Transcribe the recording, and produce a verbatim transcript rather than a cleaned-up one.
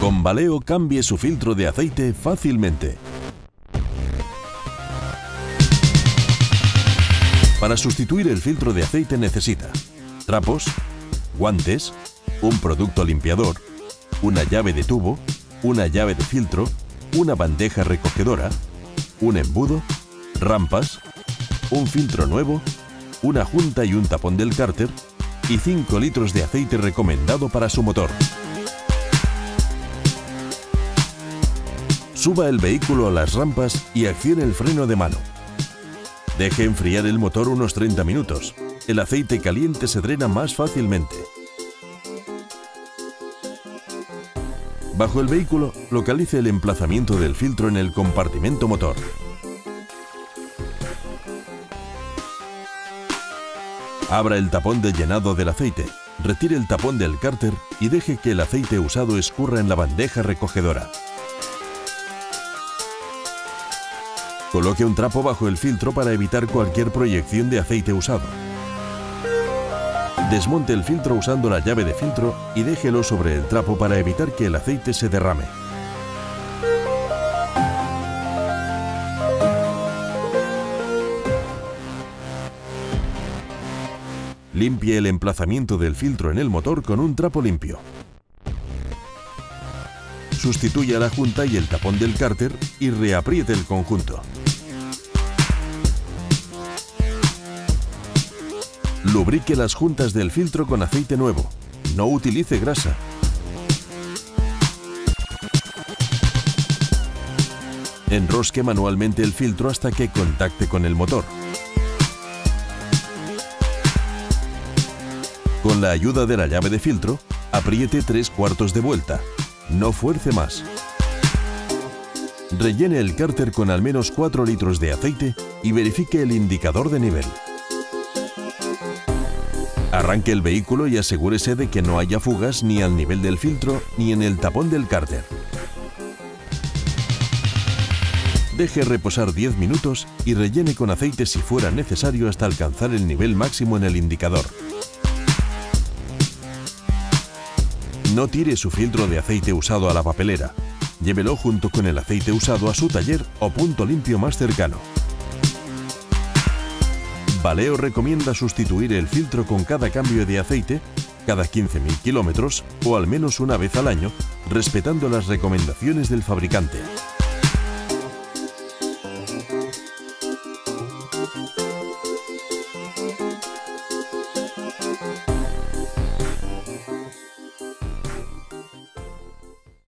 Con Valeo cambie su filtro de aceite fácilmente. Para sustituir el filtro de aceite necesita trapos, guantes, un producto limpiador, una llave de tubo, una llave de filtro, una bandeja recogedora, un embudo, rampas, un filtro nuevo, una junta y un tapón del cárter y cinco litros de aceite recomendado para su motor. Suba el vehículo a las rampas y accione el freno de mano. Deje enfriar el motor unos treinta minutos. El aceite caliente se drena más fácilmente. Bajo el vehículo, localice el emplazamiento del filtro en el compartimento motor. Abra el tapón de llenado del aceite, retire el tapón del cárter y deje que el aceite usado escurra en la bandeja recogedora. Coloque un trapo bajo el filtro para evitar cualquier proyección de aceite usado. Desmonte el filtro usando la llave de filtro y déjelo sobre el trapo para evitar que el aceite se derrame. Limpie el emplazamiento del filtro en el motor con un trapo limpio. Sustituya la junta y el tapón del cárter y reapriete el conjunto. Lubrique las juntas del filtro con aceite nuevo. No utilice grasa. Enrosque manualmente el filtro hasta que contacte con el motor. Con la ayuda de la llave de filtro, apriete tres cuartos de vuelta. No fuerce más. Rellene el cárter con al menos cuatro litros de aceite y verifique el indicador de nivel. Arranque el vehículo y asegúrese de que no haya fugas ni al nivel del filtro ni en el tapón del cárter. Deje reposar diez minutos y rellene con aceite si fuera necesario hasta alcanzar el nivel máximo en el indicador. No tire su filtro de aceite usado a la papelera. Llévelo junto con el aceite usado a su taller o punto limpio más cercano. Valeo recomienda sustituir el filtro con cada cambio de aceite, cada quince mil kilómetros o al menos una vez al año, respetando las recomendaciones del fabricante.